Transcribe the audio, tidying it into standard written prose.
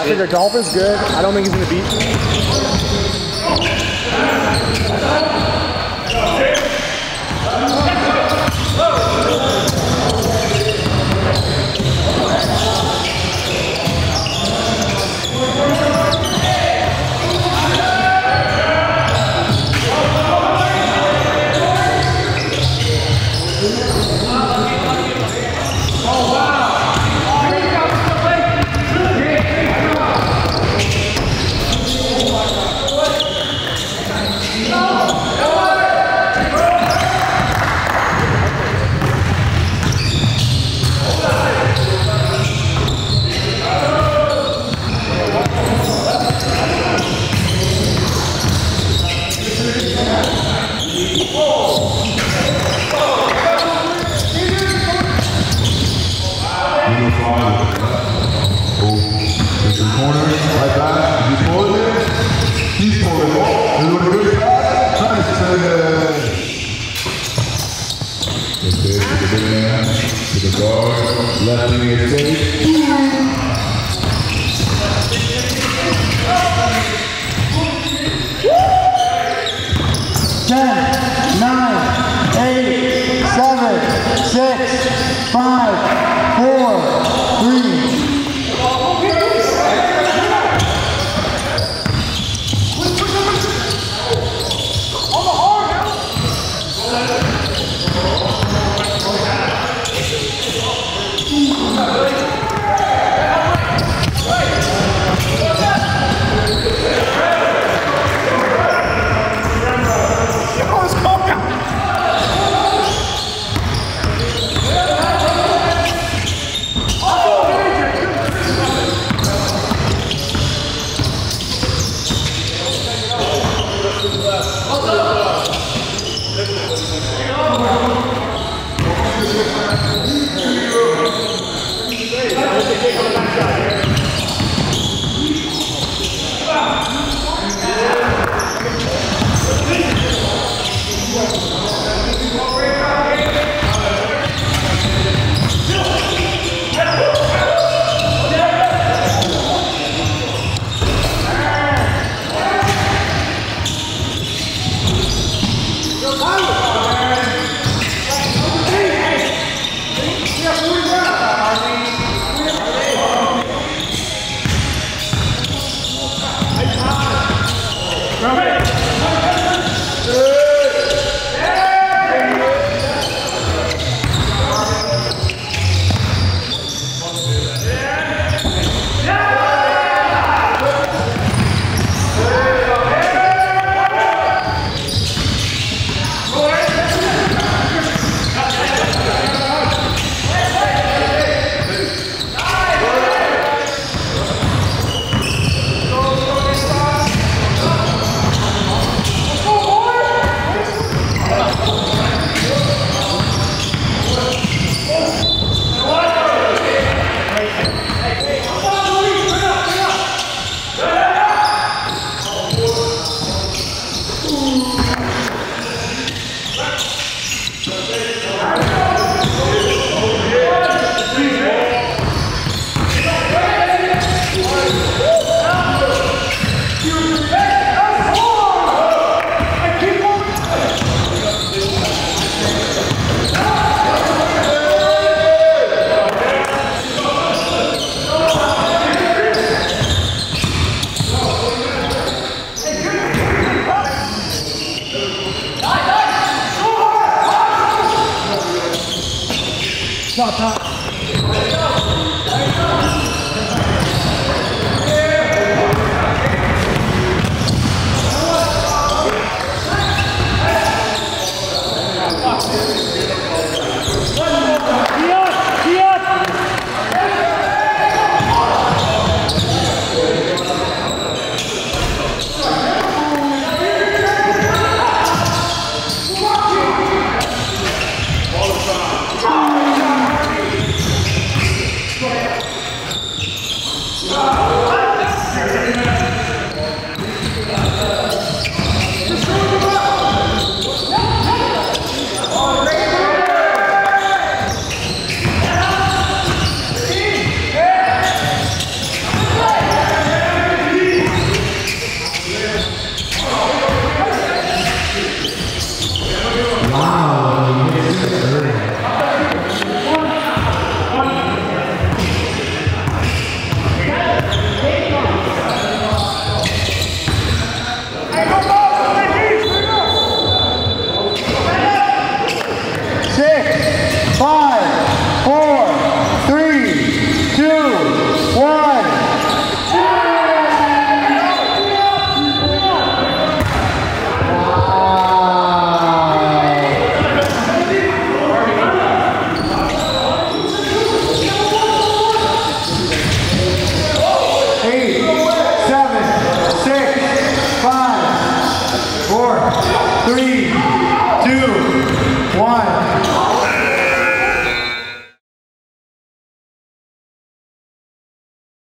I think the golf is good. I don't think he's going to beat Let's go.